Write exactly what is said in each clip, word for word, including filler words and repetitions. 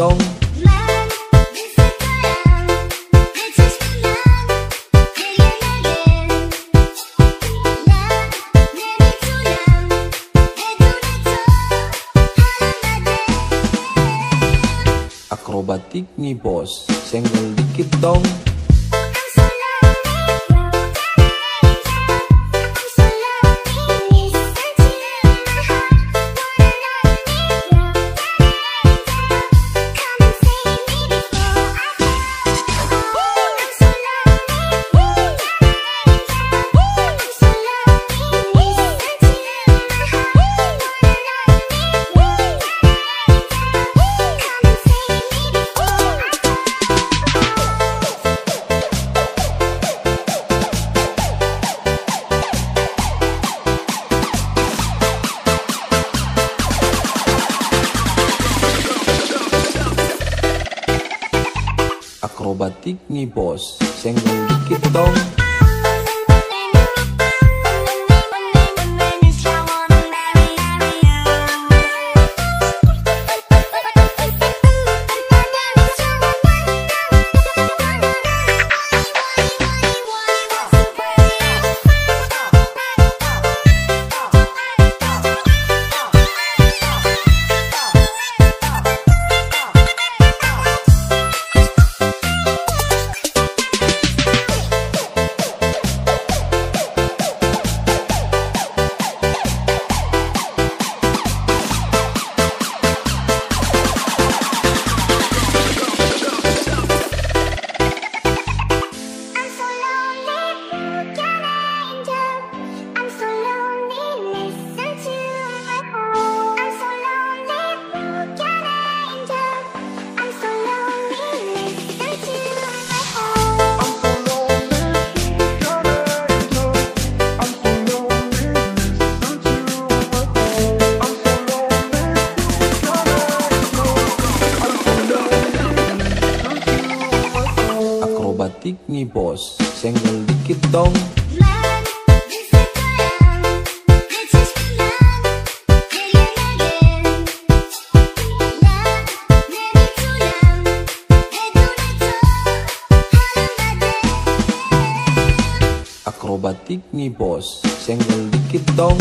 đâu. Akrobatik nih bos, senggol dikit dong. Akrobatik nih bos, senggol dikit dong. Akrobatik nih bos, senggol dikit dong. Akrobatik nih bos, senggol dikit dong.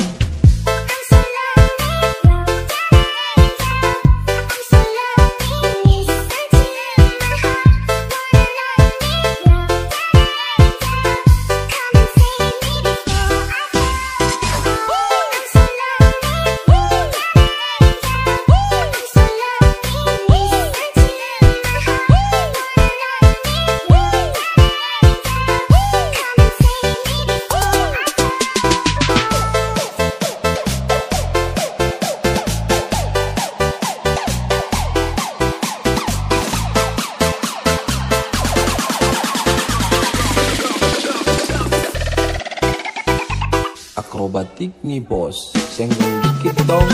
Akrobatik nih bos, senggol dikit dong.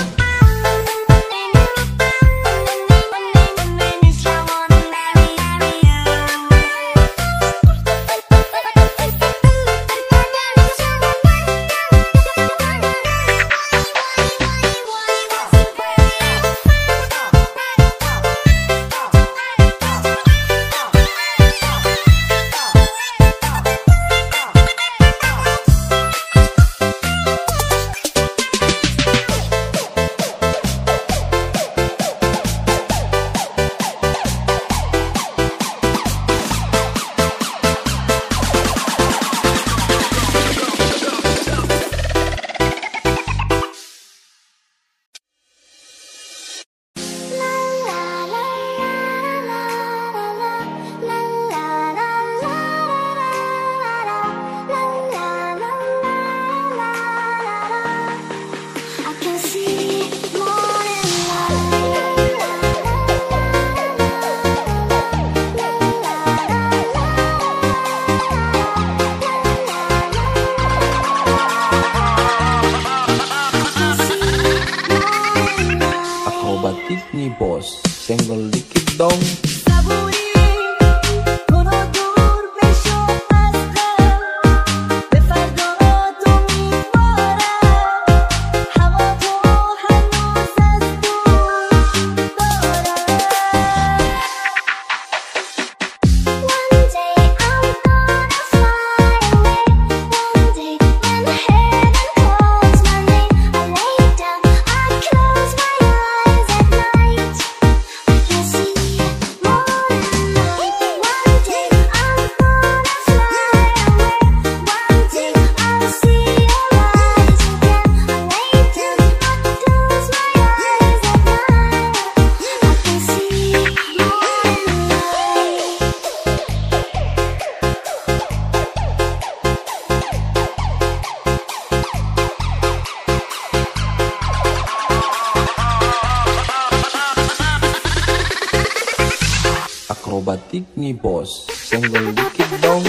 batik ni boss, hanggang dikit dong.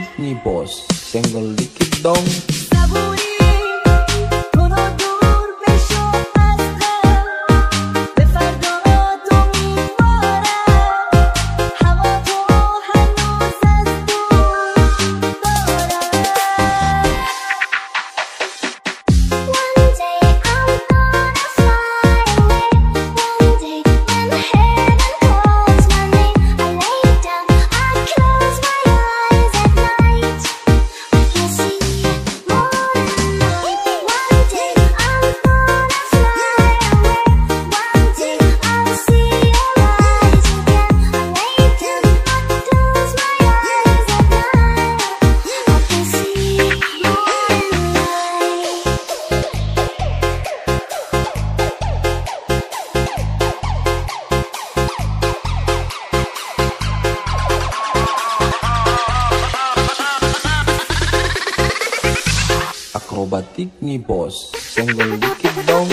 Batik ni boss, senggol dikit dong. Akrobatik ni boss, senggol dikit dong.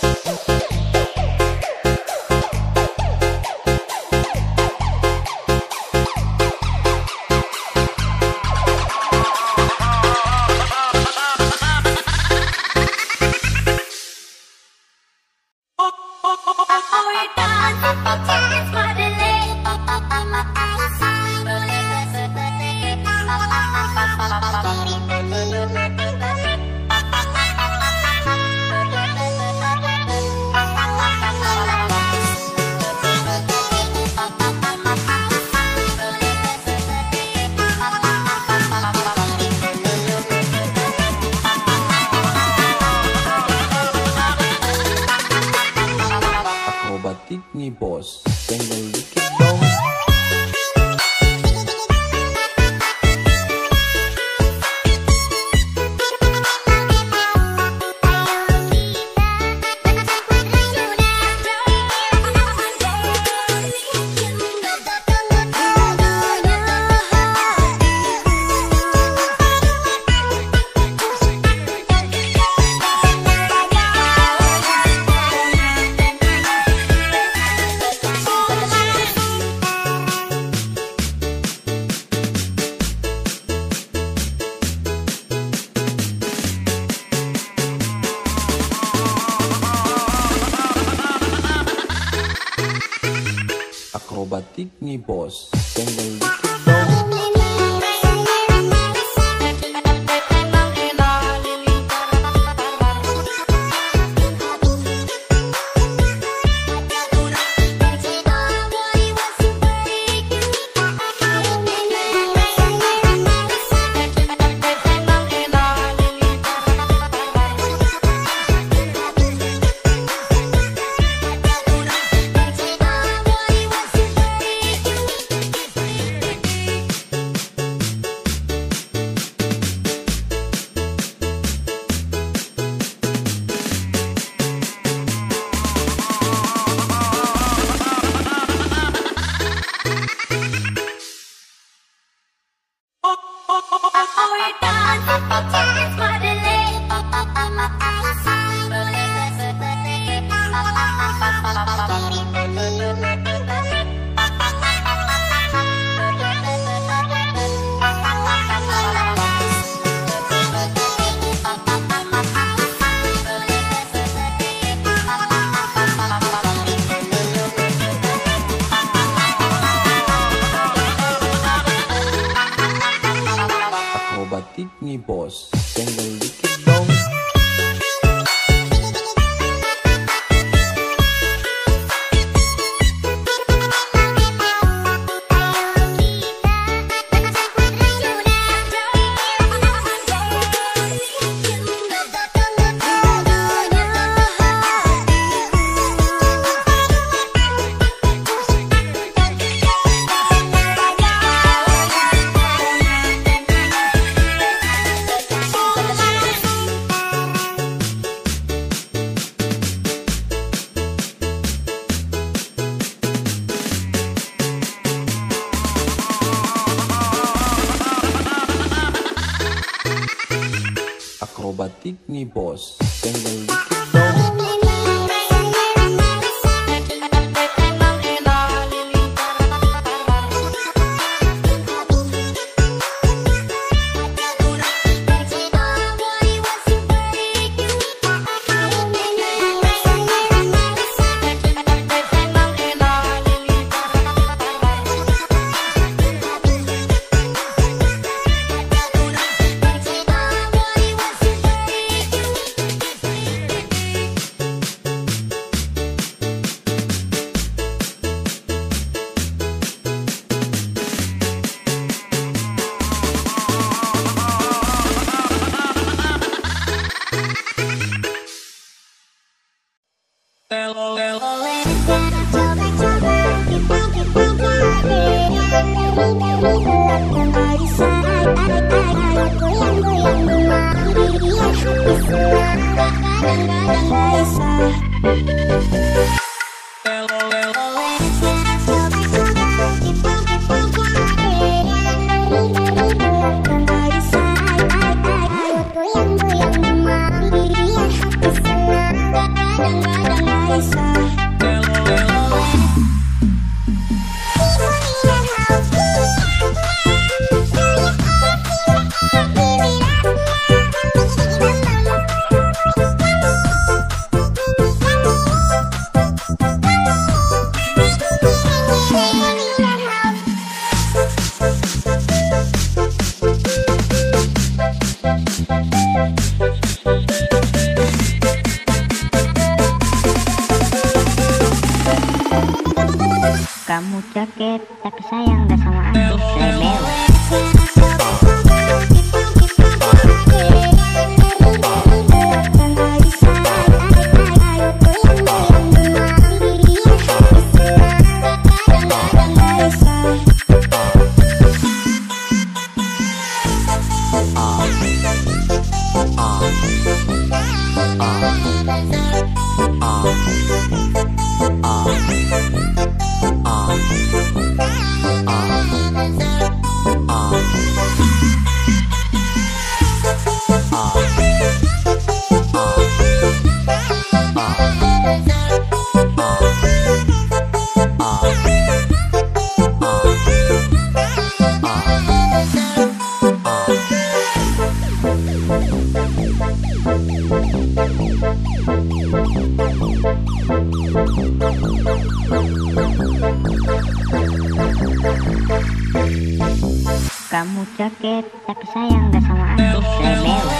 Oh, Akrobatik nih bos, senggol dikit dong. Akrobatik nih bos, senggol dikit dong. Hello, hello, kamu jaket tapi sayang gak sama aku terbelah. Kamu jaket tapi sayang gak sama aku terbelah.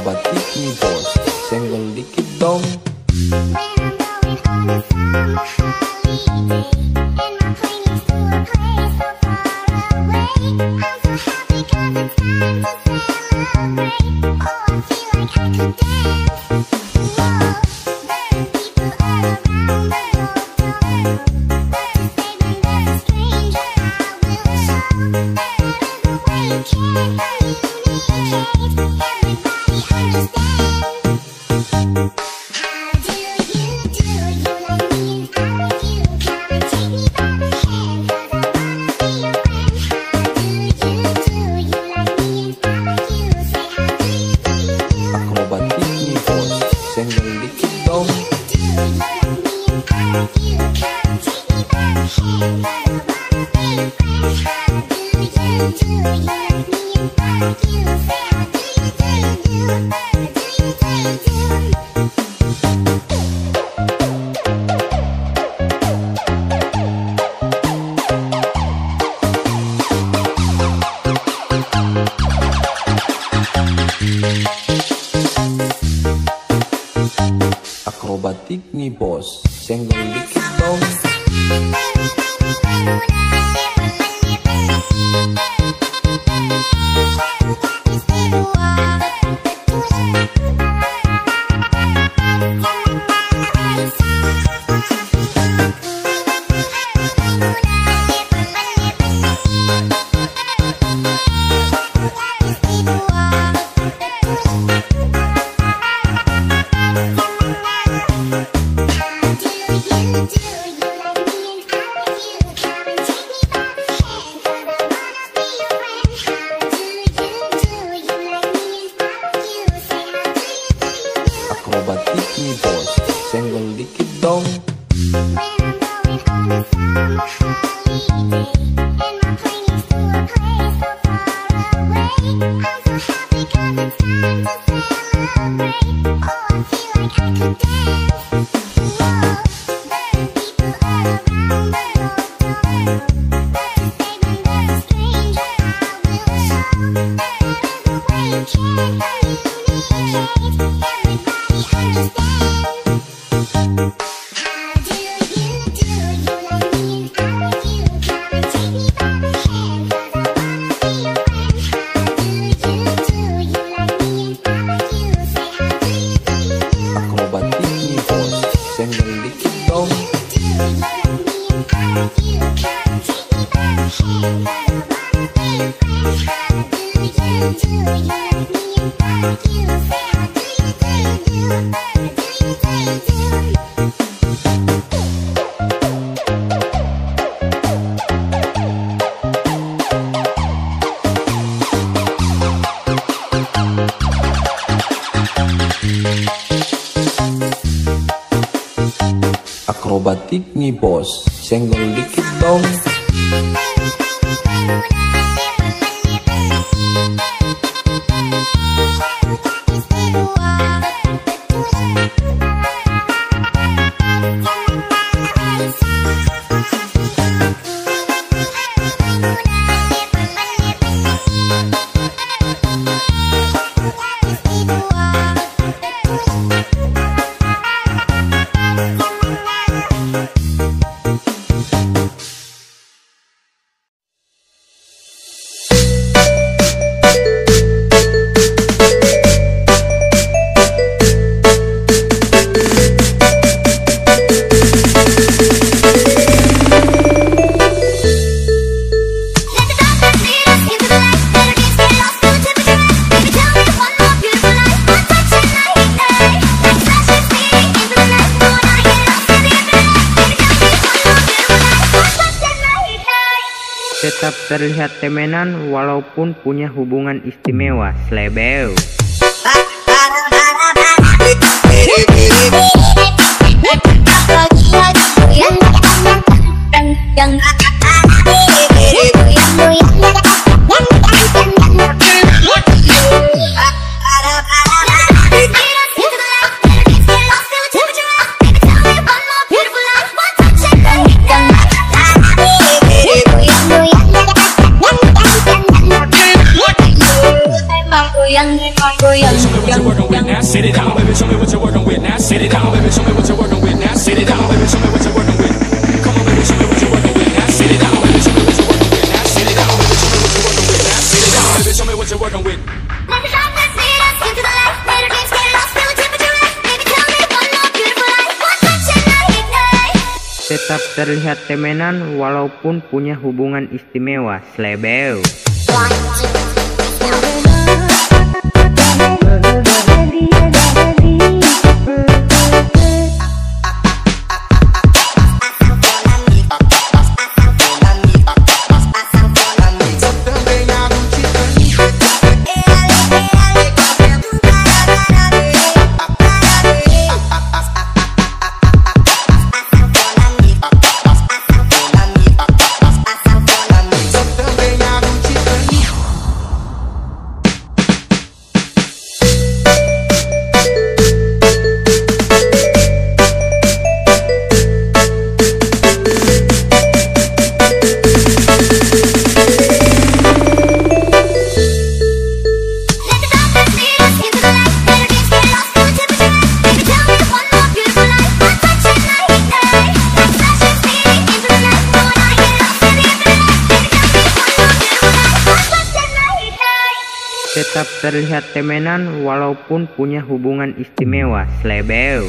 boba tiki boy, senggol dikit dong. Akrobatik nih bos, senggol dikit dong. Akrobatik nih bos, senggol dikit dong. Tetap terlihat temenan walaupun punya hubungan istimewa, slebeu. Yang me what you're working with now. Sit it down, baby. Show me what you're working with now. Sit it down, baby. Show me what you're working with now. Sit it down, baby. Show me what you're working with. Come on, baby. Show me what you're working with now. Sit it down, baby. Show me what you're working with now. Sit it down, baby. Show me what you're working with now. Sit it down, baby. Show me what you're working with. Tetap terlihat temenan walaupun punya hubungan istimewa. Slebeu. Tetap terlihat temenan walaupun punya hubungan istimewa. Slebeu.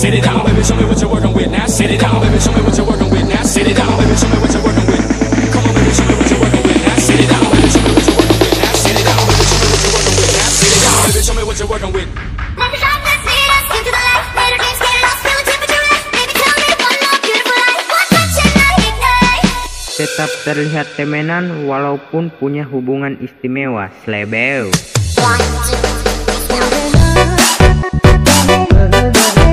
Sit it down, baby. Show me what you're working with now. Sit it down, baby. Show me what you're working with now. Sit it down, baby. Show me what you're working with. Come on, baby. Show me what you're working with now. Sit it down, baby. Show me what you're working with now. Sit it down, baby. Show me what you're working with now. Sit it down, baby. Show me what you're working with. Let the darkness lead us into the light. Let our dreams get lost, feel the temperature rise. Baby, tell me one more beautiful life. What's up tonight, night? Tetap terlihat temenan walaupun punya hubungan istimewa. Slebeu. One, two, three, four.